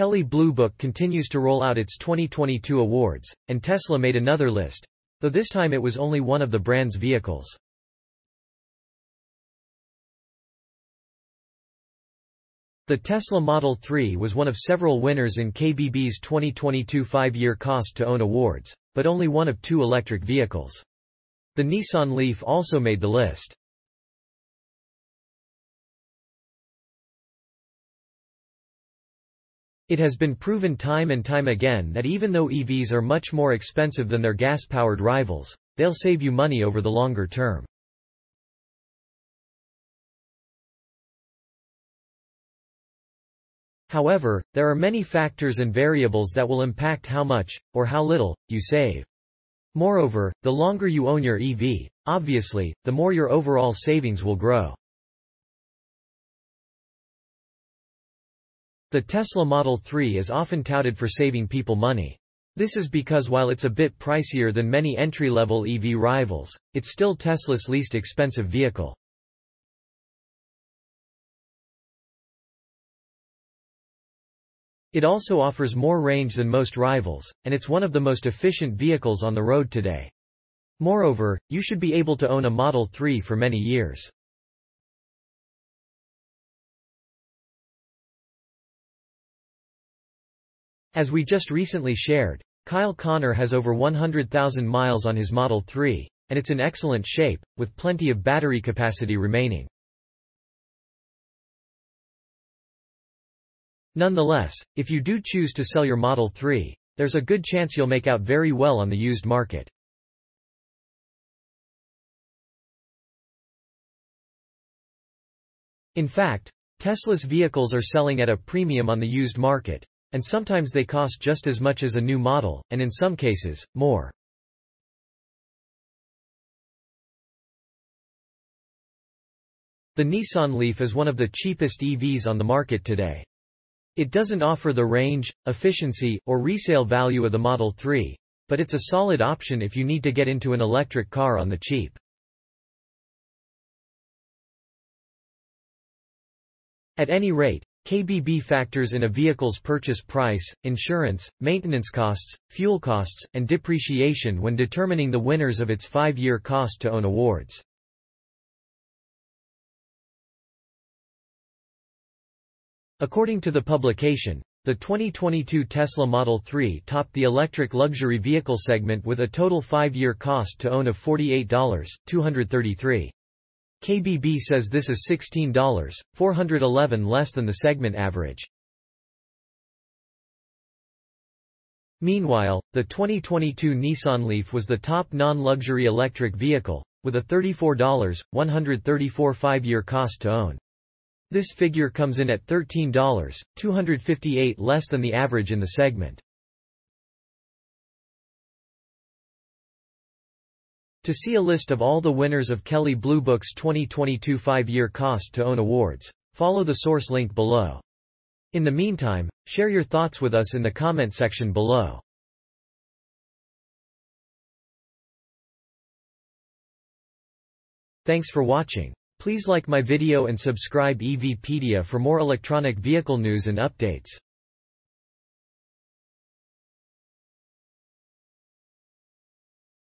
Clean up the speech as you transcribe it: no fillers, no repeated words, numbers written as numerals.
Kelley Blue Book continues to roll out its 2022 awards, and Tesla made another list, though this time it was only one of the brand's vehicles. The Tesla Model 3 was one of several winners in KBB's 2022 5-year cost-to-own awards, but only one of two electric vehicles. The Nissan Leaf also made the list. It has been proven time and time again that even though EVs are much more expensive than their gas-powered rivals, they'll save you money over the longer term. However, there are many factors and variables that will impact how much, or how little, you save. Moreover, the longer you own your EV, obviously, the more your overall savings will grow. The Tesla Model 3 is often touted for saving people money. This is because while it's a bit pricier than many entry-level EV rivals, it's still Tesla's least expensive vehicle. It also offers more range than most rivals, and it's one of the most efficient vehicles on the road today. Moreover, you should be able to own a Model 3 for many years. As we just recently shared, Kyle Conner has over 100,000 miles on his Model 3, and it's in excellent shape, with plenty of battery capacity remaining. Nonetheless, if you do choose to sell your Model 3, there's a good chance you'll make out very well on the used market. In fact, Tesla's vehicles are selling at a premium on the used market, and sometimes they cost just as much as a new model, and in some cases, more. The Nissan Leaf is one of the cheapest EVs on the market today. It doesn't offer the range, efficiency, or resale value of the Model 3, but it's a solid option if you need to get into an electric car on the cheap. At any rate, KBB factors in a vehicle's purchase price, insurance, maintenance costs, fuel costs, and depreciation when determining the winners of its 5-year cost-to-own awards. According to the publication, the 2022 Tesla Model 3 topped the electric luxury vehicle segment with a total 5-year cost-to-own of $48,233. KBB says this is $16,411 less than the segment average. Meanwhile, the 2022 Nissan Leaf was the top non-luxury electric vehicle, with a $34,134 5-year cost-to-own. This figure comes in at $13,258 less than the average in the segment. To see a list of all the winners of Kelley Blue Book's 2022 5-year cost-to-own awards, follow the source link below. In the meantime, share your thoughts with us in the comment section below. Thanks for watching. Please like my video and subscribe EVpedia for more electronic vehicle news and updates.